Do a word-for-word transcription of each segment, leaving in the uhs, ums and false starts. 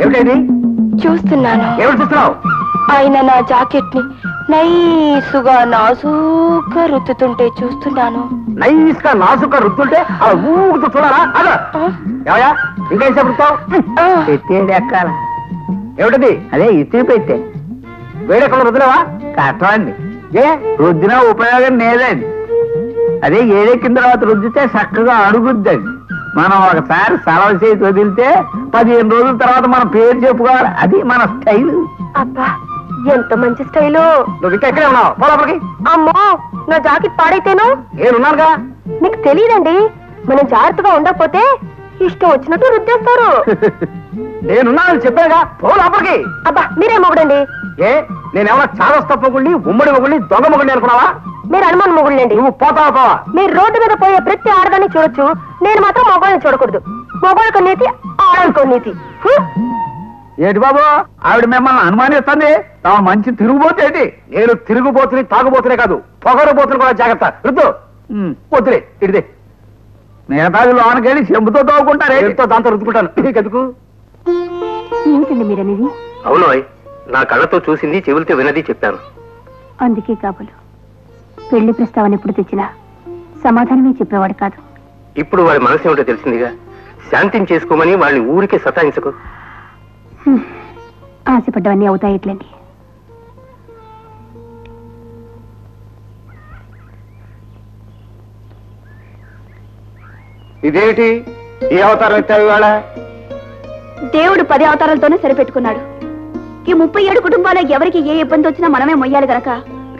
ఏమిటైంది? చూస్తున్నాను. ఎవరు చూస్తున్నావు? ఆయన నా జాకెట్ ని నైసుగా నాజూగా రుద్దుతుంటే చూస్తున్నాను. నైస్గా నాజుగా రుద్దుంటే అలా ఊగుతూ చూడాలా? అదా ఇంకా రుద్దావు? పెట్టేది ఎక్కాల. ఏమిటది? అదే ఇస్త్రీ పెట్టే. వేడెక్కడ రుద్దులేవా? కట్టండి. ఏ రుద్దినా ఉపయోగం లేదండి. అదే ఏడెక్కిన తర్వాత రుద్దితే చక్కగా అడుగుద్దండి. మనం ఒకసారి సెలవు చేసి వదిలితే పదిహేను రోజుల తర్వాత మనం పేరు చెప్పుకోవాలి. అది మన స్టైల్. అబ్బా ఎంత మంచి స్టైలు. నువ్వు ఎక్కడే ఉన్నావు? పోలపడికి. అమ్మో నా జాకెట్ పాడైతేను. ఏనున్నానుగా. నీకు తెలియదండి, మనం జాగ్రత్తగా ఉండకపోతే ఇష్టం వచ్చినట్టు రుద్దేస్తారు. నేనున్నానని చెప్పాగా. పోలపడికి. అబ్బా మీరే మొగుడండి. ఏ నేనేమన్నా చాలా స్తప్ మొగుళ్ళి, ఉమ్మడి మొగుళ్ళి, దొంగ మొగుళ్ళి అనుకున్నావా? మీరు అనుమానం మొగుళ్ళండి. నువ్వు పోతావా పోవా? మీరు రోడ్డు మీద పోయే ప్రతి ఆడదాన్ని చూడొచ్చు, నేను మాత్రం మొగోళ్ళని చూడకూడదు. మొగోళ్ళకు నీతి, ఆడోళ్ళకు నీతి. ఏటి బాబు ఆవిడ మిమ్మల్ని అనుమానిస్తుంది. తమ మంచి తిరుగుబోతేటి. నేను తిరుగుబోతుని తాగుబోతునే కాదు, పొగరబోతుని కూడా జాగ్రత్త. రుద్దు పోతులే ఇడిదే. నేతాజు లోనకెళ్ళి చెంబుతో తోగుకుంటారే, ఎంతో దాంతో రుద్దుకుంటాను. నీకెందుకు? ఏమిటండి మీరనేది? అవును, నా కళ్ళతో చూసింది, చెవులతో వినది చెప్పాను. అందుకే కాబోలు పెళ్లి ప్రస్తావన ఎప్పుడు తెచ్చినా సమాధానమే చెప్పేవాడు కాదు. ఇప్పుడు వాడి మనసు ఏమిటో తెలిసిందిగా. శాంతిని చేసుకోమని వాళ్ళని ఊరికే సతాయించకు. ఆశపడ్డవన్నీ అవుతాయి ఎట్లండి. ఇదేమిటి ఈ అవతారం ఎత్తావు? ఇవాళ దేవుడు పది అవతారాలతోనే సరిపెట్టుకున్నాడు. ఈ ముప్పై ఏడు కుటుంబాలు ఎవరికి ఏ ఇబ్బంది వచ్చినా మనమే మొయ్యాలి గనక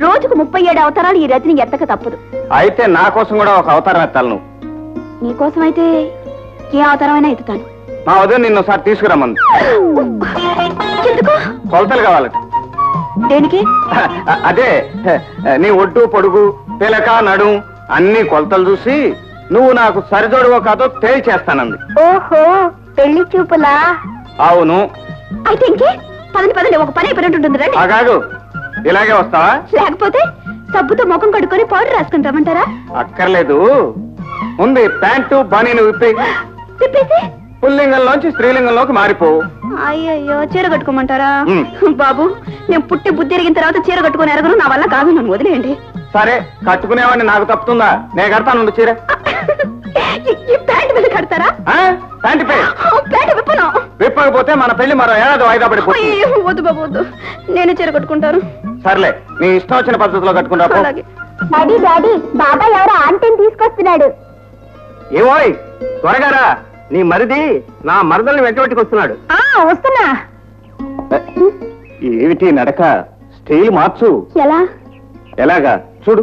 రోజుకు ముప్పై ఏడు అవతారాలు ఈ రతిని ఎత్తక తప్పదు. అయితే నా కోసం కూడా ఒక అవతారం ఎత్తాలను. నీ కోసం అయితే ఏ అవతారమైనా ఎత్తుతాను. మా వదిన నిన్ను ఒకసారి తీసుకురమ్మంది. కొలతలు కావాలట. దేనికి? అదే నీ ఒడ్డు, పొడుగు, పిలక, నడుం అన్ని కొలతలు చూసి నువ్వు నాకు సరిజోడువో కాదో తేలి చేస్తానంది. ఓహో పెళ్లి చూపులా? అవును. అయితే ఇంకే పదండి పదండి, ఒక పని అయిపోయినట్టుంటుంది. కాదు ఇలాగే వస్తావా? లేకపోతే సబ్బుతో ముఖం కడుక్కొని పౌడర్ రాసుకుని రమ్మంటారా? అక్కర్లేదు, ఉంది ప్యాంటు బనీను విప్పి విప్పేసి పుల్లింగంలోంచి స్త్రీలింగంలోకి మారిపోవు. అయ్యో చీర కట్టుకోమంటారా? బాబు నేను పుట్టి బుద్ధి ఎరిగిన తర్వాత చీర కట్టుకుని ఎరగను, నా వల్ల కాదు, నన్ను వదిలేయండి. సరే కట్టుకునేవాడిని, నాకు తప్పుతుందా? నేను కడతాను చీర. ప్యాంటు మీద కడతారా? Pant pant విప్పను. విప్పకపోతే మన పెళ్లి మరో ఏడాది వాయిదా పడిపోతుంది. వద్దు బాబు వద్దు, నేనే చీర కట్టుకుంటాను. సర్లే నీ ఇష్టం వచ్చిన పద్ధతిలో కట్టుకుంటాను. డాడీ డాడీ బాబాయ్ ఎవరో ఆంటీని తీసుకొస్తున్నాడు. ఏమోయ్ త్వరగారా, నీ మరిది నా మరదల్ని వెంటబెట్టుకొస్తున్నాడు. వస్తున్నా. ఏమిటి నడక? స్టైల్ మార్చు. ఎలా? ఎలాగా చూడు.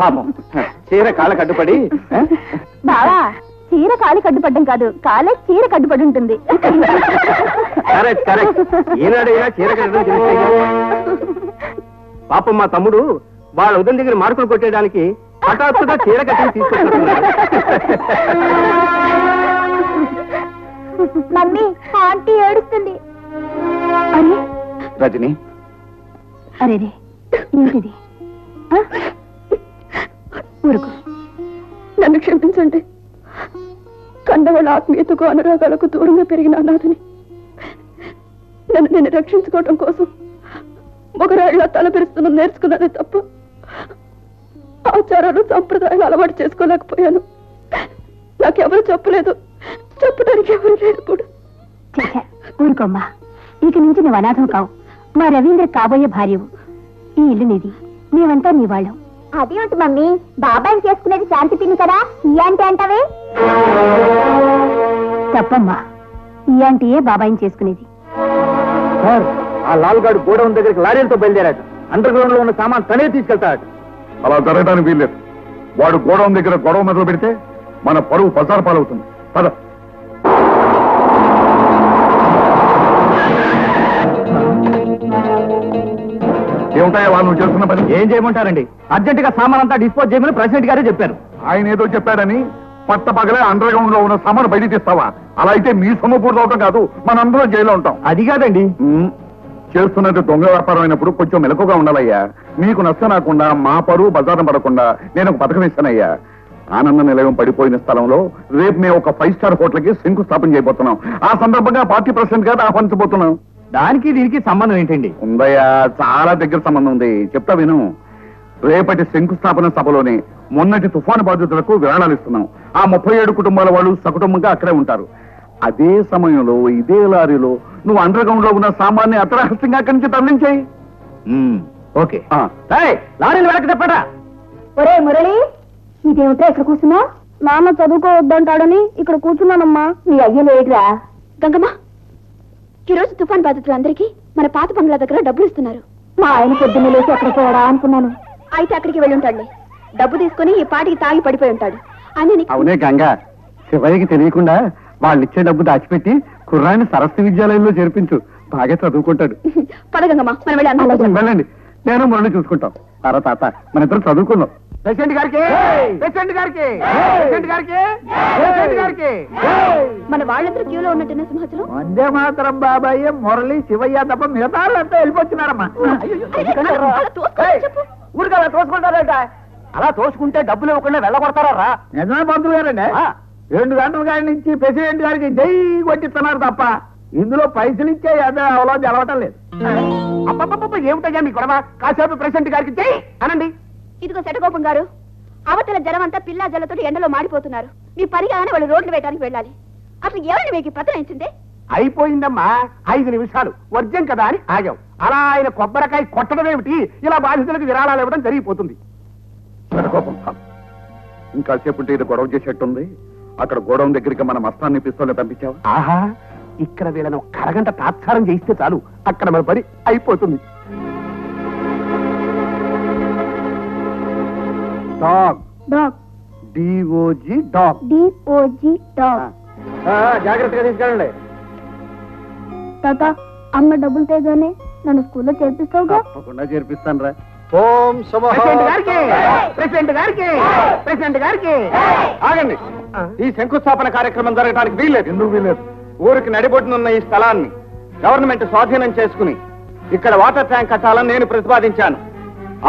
పాపం చీర కాళ్ళ కట్టుపడి. బావా చీర కాలి కట్టుపడ్డం కాదు, కాలే చీర కట్టుపడి ఉంటుంది. పాపం మా తమ్ముడు వాళ్ళ ఉదయం దగ్గర మార్కులు కొట్టేయడానికి హఠాత్తుగా చీర కట్టి తీసుకొచ్చుకున్నాడు. మమ్మీ ఆంటీ ఏడుస్తుంది. రజని. అరే ఏంటిది? ఊరుకు. నన్ను క్షమించండి. కండవాళ్ళ ఆత్మీయతకు అనురాగాలకు దూరంగా పెరిగిన అనాథని నన్ను నేను రక్షించుకోవడం కోసం మొగరాళ్ళ తలపెరుస్తున్న నేర్చుకున్నదే తప్ప ఆచారాలు సంప్రదాయాలు అలవాటు చేసుకోలేకపోయాను. నాకెవరు చెప్పలేదు, చెప్పడానికి ఎవరు లేరు కూడా. ఊరుకోమ్మా, ఇక నుంచి నువ్వు అనాథం కావు. మా రవీంద్ర కాబోయే భార్యవు, ఈ ఇల్లు నీది, మేమంతా నీ వాళ్ళం. అదేంటి మమ్మీ బాబాయ్ చేసుకునేది శాంతి పిన్ని కదా, ఈ అంటే అంటావే? తప్పమ్మా, ఈ ఆంటీయే బాబాయిని చేసుకునేది. సార్, ఆ లాల్గాడు గోడౌన్ దగ్గరికి లారీలతో బయలుదేరాట. అండర్ గ్రౌండ్ లో ఉన్న సామాన్ తనే తీసుకెళ్తాడు. అలా జరగడానికి వీల్లేదు. వాడు గోడౌన్ దగ్గర గొడవ మొదలు పెడితే మన పరువు బజారు పాలవుతుంది. పద. ఏమిటాయా వాళ్ళు చేస్తున్న పని? ఏం చేయమంటారండి? అర్జెంట్ గా సామాన్ అంతా డిస్పోజ్ చేయమని ప్రెసిడెంట్ గారే చెప్పారు. ఆయన ఏదో చెప్పారని పట్ట పగలే అండర్ గ్రౌండ్ లో ఉన్న సామాను బయట తీస్తావా? అలా అయితే మీ సొమ్ము పూర్తి అవటం కాదు, మనందరం జైల్లో ఉంటాం. అది కాదండి, చేస్తున్నది దొంగ వ్యాపారం అయినప్పుడు కొంచెం మెలకుగా ఉండాలయ్యా. మీకు నష్టం రాకుండా, మా పరువు బజారం పడకుండా నేను ఒక పథకం ఇస్తానయ్యా. ఆనంద నిలయం పడిపోయిన స్థలంలో రేపు మేము ఒక ఫైవ్ స్టార్ హోటల్ కి శంకుస్థాపన చేయబోతున్నాం. ఆ సందర్భంగా పార్టీ ప్రెసిడెంట్ గారు ఆహ్వానించబోతున్నాం. దానికి దీనికి సంబంధం ఏంటండి? ఉందయ్యా, చాలా దగ్గర సంబంధం ఉంది. చెప్తా విను. రేపటి శంకుస్థాపన సభలోనే మొన్నటి తుఫాను బాధితులకు విరాళాలు ఇస్తున్నాం. ఆ ముప్పై ఏడు కుటుంబాల వాళ్ళు సకుటుంబంగా అక్కడే ఉంటారు. అదే సమయంలో ఇదే లారీలో నువ్వు అండర్ గ్రౌండ్ లో ఉన్న సామాన్ని అతరహస్యంగా అక్కడి నుంచి తరలించాయి. ఓకే. లారీలు వెనక్కి తప్పడా? ఒరే మురళి, ఇదేమిటా ఇక్కడ కూర్చున్నా? నాన్న చదువుకోవద్దంటాడని ఇక్కడ కూర్చున్నానమ్మా. నీ అయ్య లేదురా. గంగమ్మ, ఈరోజు తుఫాన్ బాధితులు అందరికీ మన పాత బంగ్లా దగ్గర డబ్బులు ఇస్తున్నారు. మా ఆయన పొద్దున్న లేచి అక్కడికి పోవడా అనుకున్నాను. అయితే అక్కడికి వెళ్ళి ఉంటాడులే. డబ్బు తీసుకుని ఈ పాటికి తాగి పడిపోయి ఉంటాడు అని. అవునే గంగా, శివయ్యకి తెలియకుండా వాళ్ళు ఇచ్చే డబ్బు దాచిపెట్టి కుర్రాన్ని సరస్వతి విద్యాలయంలో చేర్పించు. బాగా చదువుకుంటాడు. పదగంగమ్మా, మనం వెళ్ళి వెళ్ళండి. నేను మురళి చూసుకుంటాం. అరా తాత, మన ఇద్దరు చదువుకున్నాం. ప్రెసిడెంట్ గారికి, ప్రెసిడెంట్ గారికి, ప్రెసిడెంట్ గారికి, ప్రెసిడెంట్ గారికి. మన వాళ్ళందరూ క్యూలో ఉన్నట్టున్న సింహాచలం. వందే మాతరం బాబాయ్. మురళి, శివయ్య తప్ప మిగతా అంతా వెళ్ళిపోతున్నారమ్మా. ఊరికి అలా తోసుకుంటారట. అలా తోసుకుంటే డబ్బులు ఇవ్వకుండా వెళ్ళగొడతారా? నిజమే పంతులు గారండి. రెండు గంటల గారి నుంచి ప్రెసిడెంట్ గారికి జై కొట్టిస్తున్నారు తప్ప ఇందులో పైసలు ఇచ్చే అవలో జరగటం లేదు. అప్ప ఏమిటయ్యా మీ గొడవ? కాసేపు ప్రెసిడెంట్ గారికి జై అనండి. ఇదిగో శటగోపం గారు, అవతల జనం అంతా పిల్లా జల్లతో ఎండలో మాడిపోతున్నారు. మీ పరిగానే వాళ్ళు రోడ్లు వేయడానికి వెళ్ళాలి. అసలు ఎవరిని మీకు ప్రతినించింది? అయిపోయిందమ్మా, ఐదు నిమిషాలు వర్జం కదా అని ఆగాం. అలా ఆయన కొబ్బరికాయ కొట్టడం ఏమిటి? ఇలా బాధితులకు విరాళాలు ఇవ్వడం జరిగిపోతుంది. శటగోపం సార్, ఇంకాసేపు ఇది గొడవ చేసేట్టుంది. అక్కడ గోడౌన్ దగ్గరికి మనం అస్తాన్ని పిస్తూనే పంపించావు. ఆహా, ఇక్కడ వీళ్ళను అరగంట తాత్సారం చేయిస్తే చాలు, అక్కడ మన పని అయిపోతుంది. జాగ్రత్తగా తీసుకెళ్ళండి. తాత, అమ్మ డబ్బులు తేగానే నన్ను స్కూల్లో చేర్పిస్తావు? తప్పకుండా చేర్పిస్తాను రా. ఓం శుభ. ప్రెసిడెంట్ గారికి, ప్రెసిడెంట్ గారికి. ఆగండి, ఈ శంకుస్థాపన కార్యక్రమం జరగడానికి వీల్లేదు. ఎందుకు వీల్లేదు? ఊరికి నడిబొడ్డునున్న ఈ స్థలాన్ని గవర్నమెంట్ స్వాధీనం చేసుకుని ఇక్కడ వాటర్ ట్యాంక్ కట్టాలని నేను ప్రతిపాదించాను.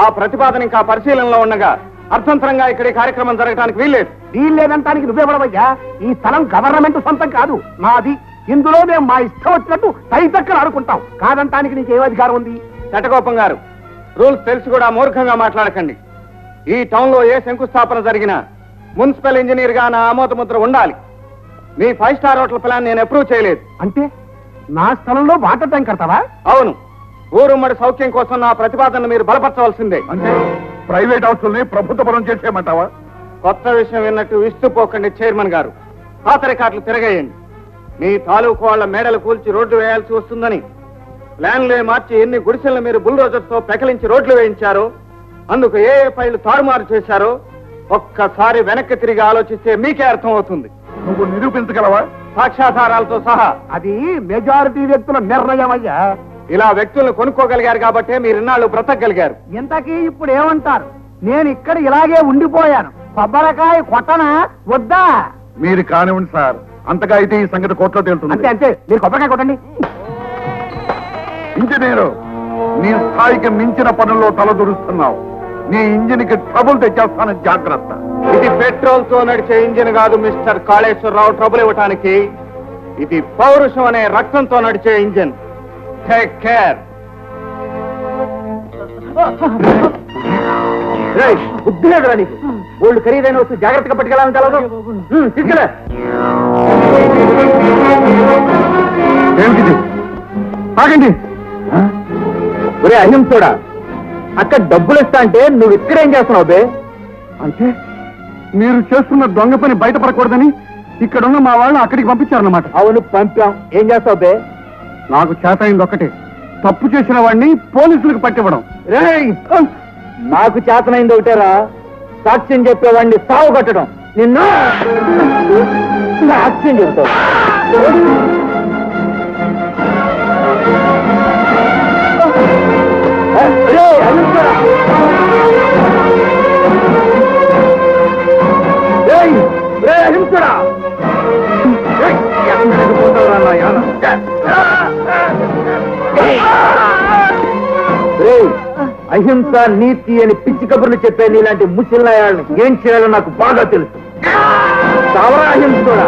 ఆ ప్రతిపాదన ఇంకా పరిశీలనలో ఉండగా అర్థంతరంగా ఇక్కడ ఈ కార్యక్రమం జరగడానికి వీల్లేదు. వీల్లేదంటానికి నువ్వే పడవయ్యా. ఈ స్థలం గవర్నమెంట్ సొంతం కాదు, మాది. ఇందులో మేము మా ఇష్టం వచ్చినట్టు తైతక్కలు ఆడుకుంటాం. కాదంటానికి నీకు ఏ అధికారం ఉంది? శటగోపం గారు, రూల్స్ తెలిసి కూడా మూర్ఖంగా మాట్లాడకండి. ఈ టౌన్ లో ఏ శంకుస్థాపన జరిగినా మున్సిపల్ ఇంజనీర్ గా నా ఆమోద ముద్ర ఉండాలి. మీ ఫైవ్ స్టార్ హోటల్ ప్లాన్ నేను అప్రూవ్ చేయలేదు. అంటే నా స్థలంలో వాటర్ ట్యాంక్ కడతావా? అవును. ఊరుమ్మడి సౌఖ్యం కోసం నా ప్రతిపాదన మీరు బలపరచవలసిందే. ప్రైవేట్ హౌస్ని ప్రభుత్వ పరం చేసేయమంటావా? కొత్త విషయం విన్నట్టు విస్తుపోకండి చైర్మన్ గారు. పాత రికార్డులు తిరగేయండి. మీ తాలూకు వాళ్ళ మేడలు కూల్చి రోడ్లు వేయాల్సి వస్తుందని ప్లాన్లే మార్చి ఎన్ని గుడిసెలను మీరు బుల్డోజర్ తో పెకలించి రోడ్లు వేయించారో, అందుకు ఏ ఏ ఫైళ్లు తారుమారు చేశారో ఒక్కసారి వెనక్కి తిరిగి ఆలోచిస్తే మీకే అర్థం అవుతుంది. నువ్వు నిరూపించగలవా? సాక్ష్యాధారాలతో సహా. అది మెజారిటీ వ్యక్తుల నిర్ణయమయ్యా. ఇలా వ్యక్తులను కొనుక్కోగలిగారు కాబట్టి మీరు ఇన్నాళ్ళు బ్రతకగలిగారు. ఇంతకీ ఇప్పుడు ఏమంటారు? నేను ఇక్కడ ఇలాగే ఉండిపోయాను, కొబ్బరికాయ కొట్టనా వద్దా? మీరు కానివ్వండి సార్. అంతగా అయితే ఈ సంగతి కోర్టులో తేలుతుంది. అంతే అంతే, మీరు కొబ్బరికాయ కొట్టండి. ఇంజనీరు, నీ స్థాయికి మించిన పనుల్లో తలదూరుస్తున్నావు. నీ ఇంజిన్ కి ట్రబుల్ తెచ్చేస్తాను, జాగ్రత్త. ఇది పెట్రోల్ తో నడిచే ఇంజిన్ కాదు మిస్టర్ కాళేశ్వరరావు ట్రబుల్ ఇవ్వటానికి. ఇది పౌరుషం అనే రక్తంతో నడిచే ఇంజిన్. Take care. బుద్ధి లేదురా నీకు. వాళ్ళు ఖరీదైన వస్తూ జాగ్రత్తగా పట్టుకెళ్ళాలని తెలదు. తీసుకెళ్ళా. ఏమిటిది? ఆగండి. ఒరే అహింసోడా, అక్కడ డబ్బులు ఇస్తా అంటే నువ్వు ఇక్కడ ఏం చేస్తున్నావు? అంటే మీరు చేస్తున్న దొంగ పని బయటపడకూడదని ఇక్కడ ఉన్న మా వాళ్ళని అక్కడికి పంపించారన్నమాట. అవును పంపాం. ఏం చేస్తావు బే? నాకు చేతయింది ఒకటే, తప్పు చేసిన వాడిని పోలీసులకు పట్టివ్వడం. నాకు చేతనైంది ఒకటేరా, సాక్ష్యం చెప్పేవాడిని సాగు కట్టడం. నిన్న సాక్ష్యం చెప్తావు. అహింస నీతి అని పిచ్చి కబుర్లు చెప్పే నీలాంటి ముసిల్లాయాలను ఏం చేయాలో నాకు బాగా తెలుసు. సావరా అహింసడా.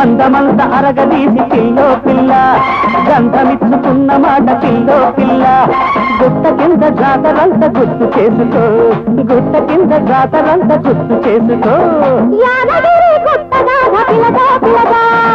అందమంత అరగదీసి పిల్లో పిల్ల, గంధమిచ్చుకున్న మాట పిల్లో పిల్ల, గుట్ట కింద జాతరంత గుర్తు చేసుకో, గుట్ట కింద జాతరంత గుర్తు చేసుకో. యాదగిరి గుట్ట కాడ పిల్లగా పిల్లగా